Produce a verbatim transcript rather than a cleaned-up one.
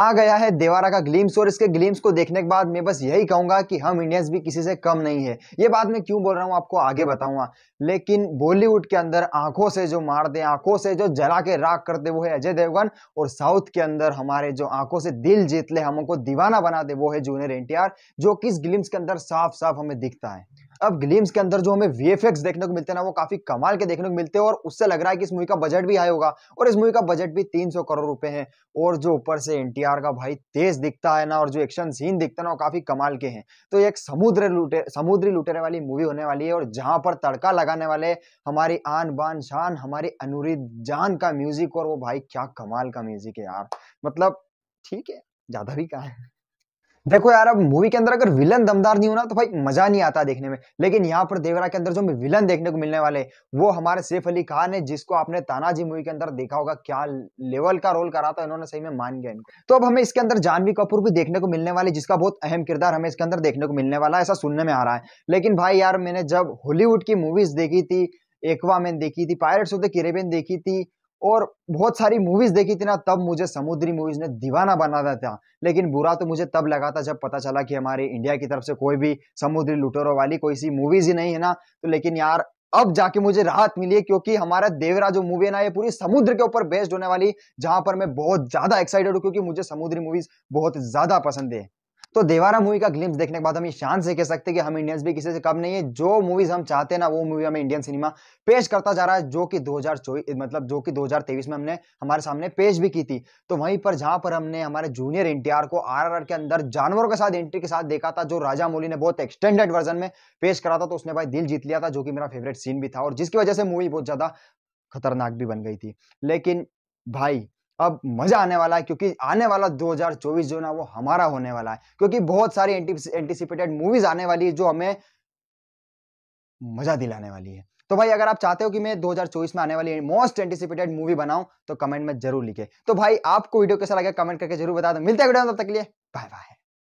आ गया है देवारा का ग्लिम्स, और इसके ग्लिम्स को देखने के बाद मैं बस यही कहूंगा कि हम इंडियंस भी किसी से कम नहीं है। ये बात मैं क्यों बोल रहा हूँ आपको आगे बताऊंगा, लेकिन बॉलीवुड के अंदर आंखों से जो मार दे, आंखों से जो जला के राख करते वो है अजय देवगन, और साउथ के अंदर हमारे जो आंखों से दिल जीत ले, हमको दीवाना बना दे वो है जूनियर एन टी आर, जो कि इस ग्लिम्स के अंदर साफ साफ हमें दिखता है। अब ग्लिम्स के अंदर जो हमें वी एफ एक्स देखने को मिलते हैं ना, वो काफी कमाल के देखने को मिलते हैं, और उससे लग रहा है कि इस मूवी का बजट भी हाई होगा, और इस मूवी का बजट भी तीन सौ करोड़ रुपए है। और जो ऊपर से एन टी आर का भाई तेज दिखता है ना, और जो एक्शन सीन दिखता है ना, वो काफी कमाल के हैं। तो ये एक समुद्र लुटे समुद्री लुटेरे वाली मूवी होने वाली है, और जहां पर तड़का लगाने वाले हमारी आन बान शान, हमारी अनिरुद्ध जान का म्यूजिक, और वो भाई क्या कमाल का म्यूजिक है यार, मतलब ठीक है, ज्यादा भी कहा है। देखो यार, अब मूवी के अंदर अगर विलन दमदार नहीं होना तो भाई मजा नहीं आता देखने में, लेकिन यहाँ पर देवरा के अंदर जो हमें विलन देखने को मिलने वाले वो हमारे सैफ अली खान है, जिसको आपने तानाजी मूवी के अंदर देखा होगा, क्या लेवल का रोल करा था इन्होंने, सही में मान गया इनको। तो अब हमें इसके अंदर जानवी कपूर भी देखने को मिलने वाली, जिसका बहुत अहम किरदार हमें इसके अंदर देखने को मिलने वाला है, ऐसा सुनने में आ रहा है। लेकिन भाई यार, मैंने जब हॉलीवुड की मूवीज देखी थी, एक्वामैन देखी थी, पायरेट्स ऑफ द कैरिबियन देखी थी, और बहुत सारी मूवीज देखी थी ना, तब मुझे समुद्री मूवीज ने दीवाना बना दिया था। लेकिन बुरा तो मुझे तब लगा था जब पता चला कि हमारे इंडिया की तरफ से कोई भी समुद्री लुटेरों वाली कोई सी मूवीज ही नहीं है ना, तो लेकिन यार अब जाके मुझे राहत मिली है, क्योंकि हमारा देवरा जो मूवी है ना, ये पूरी समुद्र के ऊपर बेस्ड होने वाली, जहां पर मैं बहुत ज्यादा एक्साइटेड हूँ, क्योंकि मुझे समुद्री मूवीज बहुत ज्यादा पसंद है। तो देवारा मूवी का ग्लिम्स देखने के बाद हम ये शान से कह सकते हैं कि हम इंडियंस भी किसी से कम नहीं है, जो मूवीज हम चाहते हैं ना, वो मूवी हमें इंडियन सिनेमा पेश करता जा रहा है, जो कि दो हज़ार चौबीस मतलब जो कि दो हज़ार तेईस में हमने हमारे सामने पेश भी की थी। तो वहीं पर जहां पर हमने हमारे जूनियर एन टी आर को आर आर आर के अंदर जानवरों के साथ एंट्री के साथ देखा था, जो राजामौली ने बहुत एक्सटेंडेड वर्जन में पेश करा था, तो उसने भाई दिल जीत लिया था, जो कि मेरा फेवरेट सीन भी था, और जिसकी वजह से मूवी बहुत ज्यादा खतरनाक भी बन गई थी। लेकिन भाई अब मजा आने वाला है, क्योंकि आने वाला दो हज़ार चौबीस जो ना वो हमारा होने वाला है, क्योंकि बहुत सारी एंटीसिपेटेड मूवीज आने वाली है जो हमें मजा दिलाने वाली है। तो भाई अगर आप चाहते हो कि मैं दो हज़ार चौबीस में आने वाली मोस्ट एंटीसिपेटेड मूवी बनाऊं तो कमेंट में जरूर लिखे। तो भाई आपको वीडियो कैसा लगा कमेंट करके जरूर बता दो। मिलते हैं वीडियो में, तब तक के लिए बाय बाय।